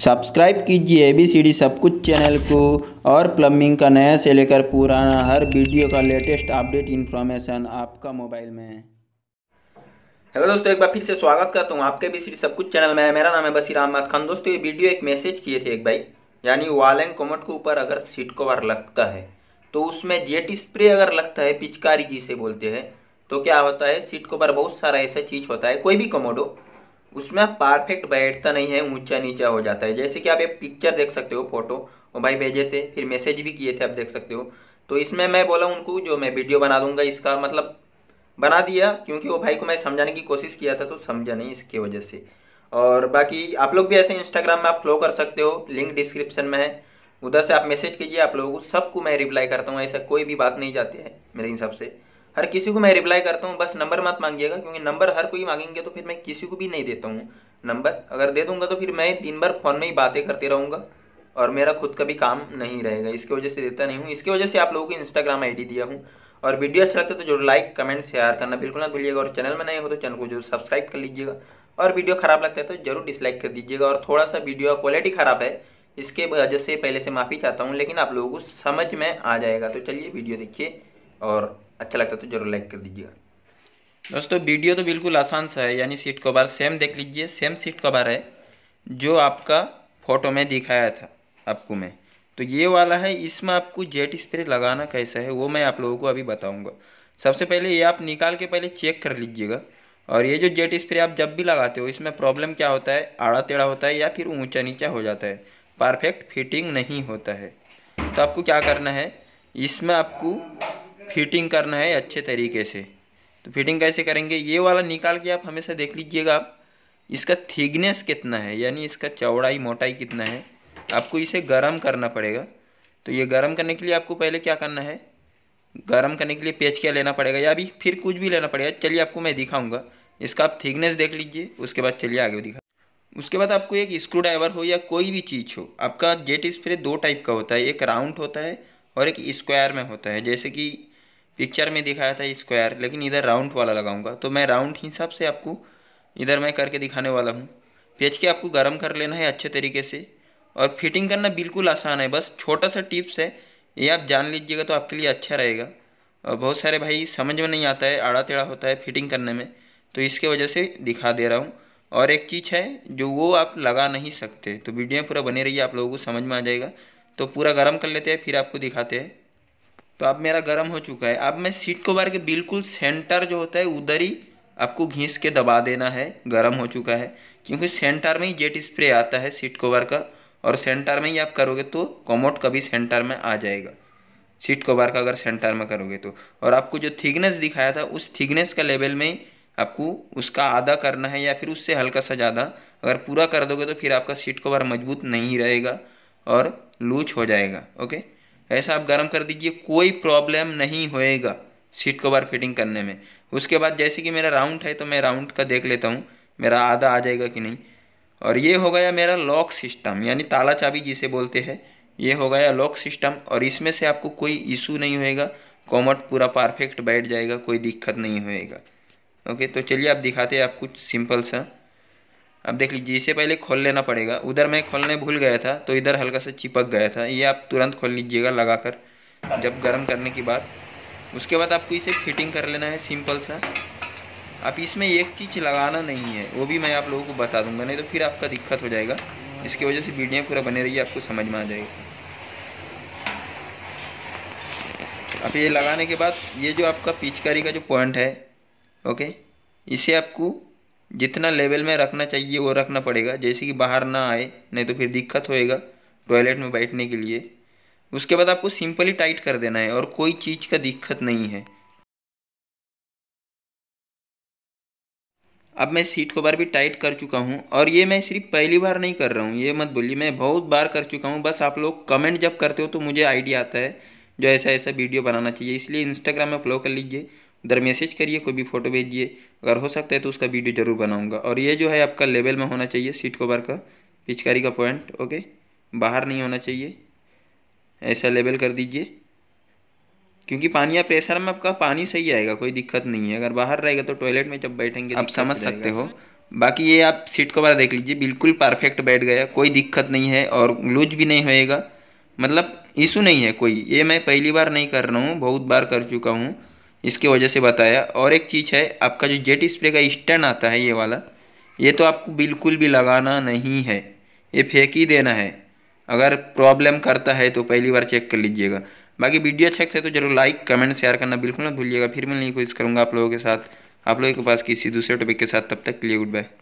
Subscribe कीजिए ABCD सब कुछ चैनल को और प्लम्बिंग का नया से लेकर पुराना हर वीडियो का लेटेस्ट अपडेट इन्फॉर्मेशन आपका मोबाइल में। हेलो दोस्तों, एक बार फिर से स्वागत करता हूँ आपके ABCD सब कुछ चैनल में। मेरा नाम है बशीर अहमद खान। दोस्तों, ये वीडियो एक मैसेज किए थे एक भाई, यानी वॉल एंड कमोड के ऊपर अगर सीट कवर लगता है तो उसमें जेट स्प्रे अगर लगता है, पिचकारी जिसे बोलते हैं, तो क्या होता है, सीट कवर बहुत सारा ऐसा चीज़ होता है, कोई भी कमोड हो, उसमें परफेक्ट बैठता नहीं है, ऊंचा नीचा हो जाता है। जैसे कि आप एक पिक्चर देख सकते हो, फोटो वो भाई भेजे थे, फिर मैसेज भी किए थे, आप देख सकते हो। तो इसमें मैं बोला उनको जो मैं वीडियो बना दूंगा, इसका मतलब बना दिया, क्योंकि वो भाई को मैं समझाने की कोशिश किया था तो समझा नहीं इसकी वजह से। और बाकी आप लोग भी ऐसे इंस्टाग्राम में आप फॉलो कर सकते हो, लिंक डिस्क्रिप्शन में है, उधर से आप मैसेज कीजिए। आप लोगों को सबको मैं रिप्लाई करता हूँ, ऐसा कोई भी बात नहीं जाती है मेरे हिसाब से, हर किसी को मैं रिप्लाई करता हूँ। बस नंबर मत मांगिएगा, क्योंकि नंबर हर कोई मांगेंगे तो फिर मैं किसी को भी नहीं देता हूँ नंबर। अगर दे दूंगा तो फिर मैं दिन भर फोन में ही बातें करते रहूँगा और मेरा खुद का भी काम नहीं रहेगा, इसकी वजह से देता नहीं हूँ। इसकी वजह से आप लोगों को इंस्टाग्राम आईडी दिया हूँ। और वीडियो अच्छा लगता है तो जरूर लाइक कमेंट शेयर करना बिल्कुल ना भूलिएगा, और चैनल में नए हो तो चैनल को जरूर सब्सक्राइब कर लीजिएगा। और वीडियो खराब लगता है तो जरूर डिसलाइक कर दीजिएगा, और थोड़ा सा वीडियो क्वालिटी खराब है इसके वजह से पहले से माफ़ी चाहता हूँ, लेकिन आप लोगों को समझ में आ जाएगा। तो चलिए वीडियो देखिए, और अच्छा लगता तो जरूर लाइक कर दीजिएगा। दोस्तों, वीडियो तो बिल्कुल आसान सा है, यानी सीट कवर सेम देख लीजिए, सेम सीट कवर है जो आपका फोटो में दिखाया था आपको मैं, तो ये वाला है। इसमें आपको जेट स्प्रे लगाना कैसा है वो मैं आप लोगों को अभी बताऊंगा। सबसे पहले ये आप निकाल के पहले चेक कर लीजिएगा। और ये जो जेट स्प्रे आप जब भी लगाते हो, इसमें प्रॉब्लम क्या होता है, आड़ा टेढ़ा होता है या फिर ऊँचा नीचा हो जाता है, परफेक्ट फिटिंग नहीं होता है। तो आपको क्या करना है, इसमें आपको फिटिंग करना है अच्छे तरीके से। तो फिटिंग कैसे करेंगे, ये वाला निकाल के आप हमेशा देख लीजिएगा आप इसका थिकनेस कितना है, यानी इसका चौड़ाई मोटाई कितना है। आपको इसे गर्म करना पड़ेगा। तो ये गर्म करने के लिए आपको पहले क्या करना है, गर्म करने के लिए पेचकिया लेना पड़ेगा या भी फिर कुछ भी लेना पड़ेगा। चलिए आपको मैं दिखाऊँगा, इसका आप थिकनेस देख लीजिए, उसके बाद चलिए आगे दिखा। उसके बाद आपको एक स्क्रू ड्राइवर हो या कोई भी चीज़ हो, आपका जेट स्प्रे दो टाइप का होता है, एक राउंड होता है और एक स्क्वायर में होता है। जैसे कि पिक्चर में दिखाया था स्क्वायर, लेकिन इधर राउंड वाला लगाऊंगा, तो मैं राउंड हिसाब से आपको इधर मैं करके दिखाने वाला हूँ। पेच के आपको गर्म कर लेना है अच्छे तरीके से, और फिटिंग करना बिल्कुल आसान है, बस छोटा सा टिप्स है, ये आप जान लीजिएगा तो आपके लिए अच्छा रहेगा। और बहुत सारे भाई समझ में नहीं आता है, आड़ा टेढ़ा होता है फिटिंग करने में, तो इसके वजह से दिखा दे रहा हूँ। और एक चीज़ है जो वो आप लगा नहीं सकते, तो वीडियो पूरा बने रहिए, आप लोगों को समझ में आ जाएगा। तो पूरा गर्म कर लेते हैं, फिर आपको दिखाते हैं। तो अब मेरा गर्म हो चुका है। अब मैं सीट कवर के बिल्कुल सेंटर जो होता है उधर ही आपको घिस के दबा देना है, गर्म हो चुका है, क्योंकि सेंटर में ही जेट स्प्रे आता है सीट कवर का, और सेंटर में ही आप करोगे तो कमोड कभी सेंटर में आ जाएगा, सीट कवर का अगर सेंटर में करोगे तो। और आपको जो थिकनेस दिखाया था उस थिकनेस का लेवल में आपको उसका आधा करना है या फिर उससे हल्का सा ज़्यादा। अगर पूरा कर दोगे तो फिर आपका सीट कवर मजबूत नहीं रहेगा और लूज हो जाएगा। ओके, ऐसा आप गर्म कर दीजिए, कोई प्रॉब्लम नहीं होएगा सीट कवर फिटिंग करने में। उसके बाद जैसे कि मेरा राउंड है तो मैं राउंड का देख लेता हूँ मेरा आधा आ जाएगा कि नहीं। और ये हो गया मेरा लॉक सिस्टम, यानी ताला चाबी जिसे बोलते हैं, ये हो गया लॉक सिस्टम। और इसमें से आपको कोई इशू नहीं होएगा, कमोड पूरा परफेक्ट बैठ जाएगा, कोई दिक्कत नहीं होएगा। ओके, तो चलिए आप दिखाते हैं आपको सिंपल सा। अब देख लीजिए, इसे पहले खोल लेना पड़ेगा, उधर मैं खोलने भूल गया था तो इधर हल्का सा चिपक गया था, ये आप तुरंत खोल लीजिएगा लगाकर जब गर्म करने की बात। उसके बाद आपको इसे फिटिंग कर लेना है सिंपल सा। आप इसमें एक चीज़ लगाना नहीं है, वो भी मैं आप लोगों को बता दूंगा, नहीं तो फिर आपका दिक्कत हो जाएगा। इसकी वजह से वीडियो पूरा बने रहिए, आपको समझ में आ जाएगा। अब ये लगाने के बाद ये जो आपका पिचकारी का जो पॉइंट है, ओके, इसे आपको जितना लेवल में रखना चाहिए वो रखना पड़ेगा, जैसे कि बाहर ना आए, नहीं तो फिर दिक्कत होएगा टॉयलेट में बैठने के लिए। उसके बाद आपको सिंपली टाइट कर देना है, और कोई चीज़ का दिक्कत नहीं है। अब मैं सीट कवर भी टाइट कर चुका हूँ, और ये मैं सिर्फ पहली बार नहीं कर रहा हूँ, ये मत बोलिए, मैं बहुत बार कर चुका हूँ। बस आप लोग कमेंट जब करते हो तो मुझे आइडिया आता है जो ऐसा ऐसा वीडियो बनाना चाहिए, इसलिए इंस्टाग्राम में फॉलो कर लीजिए, उधर मैसेज करिए, कोई भी फ़ोटो भेजिए, अगर हो सकता है तो उसका वीडियो ज़रूर बनाऊंगा। और ये जो है आपका लेवल में होना चाहिए सीट कवर का पिचकारी का पॉइंट, ओके, बाहर नहीं होना चाहिए, ऐसा लेवल कर दीजिए, क्योंकि पानी या प्रेशर में आपका पानी सही आएगा, कोई दिक्कत नहीं है। अगर बाहर रहेगा तो टॉयलेट में जब बैठेंगे आप समझ सकते हो। बाकी ये आप सीट कवर देख लीजिए, बिल्कुल परफेक्ट बैठ गया, कोई दिक्कत नहीं है और लूज भी नहीं होएगा, मतलब इशू नहीं है कोई। ये मैं पहली बार नहीं कर रहा हूँ, बहुत बार कर चुका हूँ, इसके वजह से बताया। और एक चीज़ है, आपका जो जेट स्प्रे का स्टैंड आता है ये वाला, ये तो आपको बिल्कुल भी लगाना नहीं है, ये फेंक ही देना है। अगर प्रॉब्लम करता है तो पहली बार चेक कर लीजिएगा। बाकी वीडियो अच्छा लगता है तो जरूर लाइक कमेंट शेयर करना बिल्कुल ना भूलिएगा। फिर मैं नहीं कोशिश करूँगा आप लोगों के साथ, आप लोगों के पास किसी दूसरे टॉपिक के साथ। तब तक के लिए गुड बाय।